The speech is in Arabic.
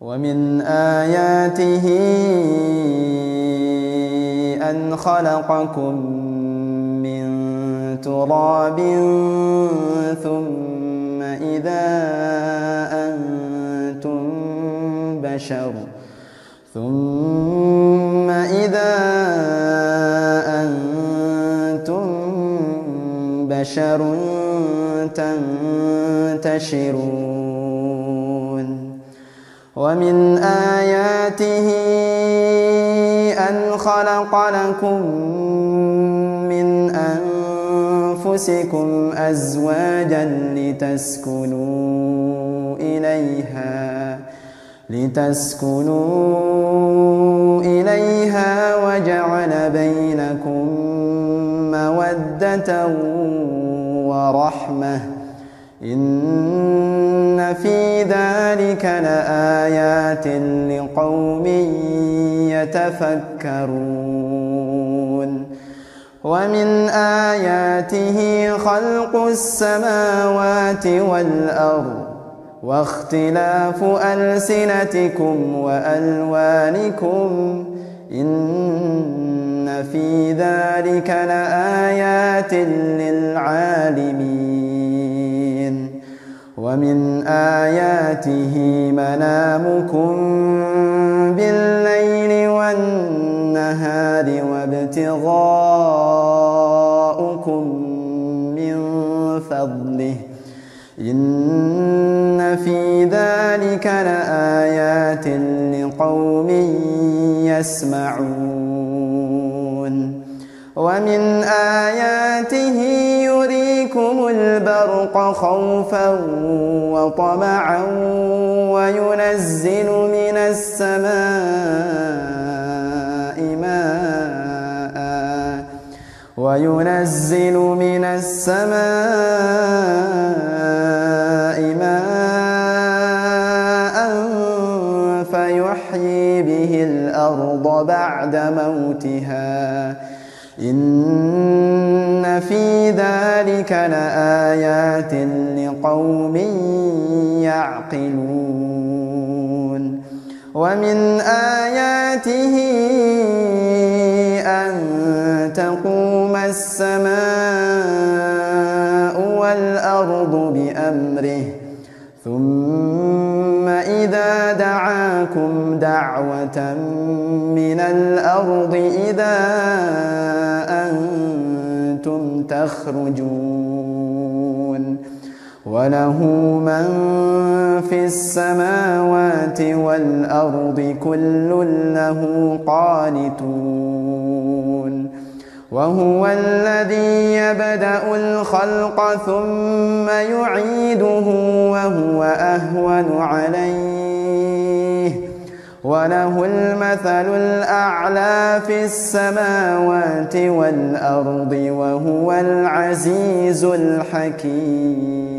ومن آياته أن خلقكم من تراب ثم إذا أنتم بشر تنتشرون ومن آياته أن خلق لكم من أنفسكم أزواجا لتسكنوا إليها وجعل بينكم مودة ورحمة إن في ذلك لآيات لقوم يتفكرون ومن آياته خلق السماوات والأرض واختلاف ألسنتكم وألوانكم إن في ذلك لآيات للعالمين ومن آياته منامكم بالليل والنهار وابتغاؤكم من فضله إن في ذلك لآيات لقوم يسمعون ومن آياته يريكم البرق خوفا وطمعا وينزل من السماء ماء فيحيي به الأرض بعد موتها إن في ذلك لآيات لقوم يعقلون ومن آياته أن تقوم السماء والأرض بأمره ثم إذا دعاكم دعوة من الأرض إذا أنتم تخرجون وله من في السماوات والأرض كل له قانتون وهو الذي يبدأ الخلق ثم يعيده وهو أهون عليه وله المثل الأعلى في السماوات والأرض وهو العزيز الحكيم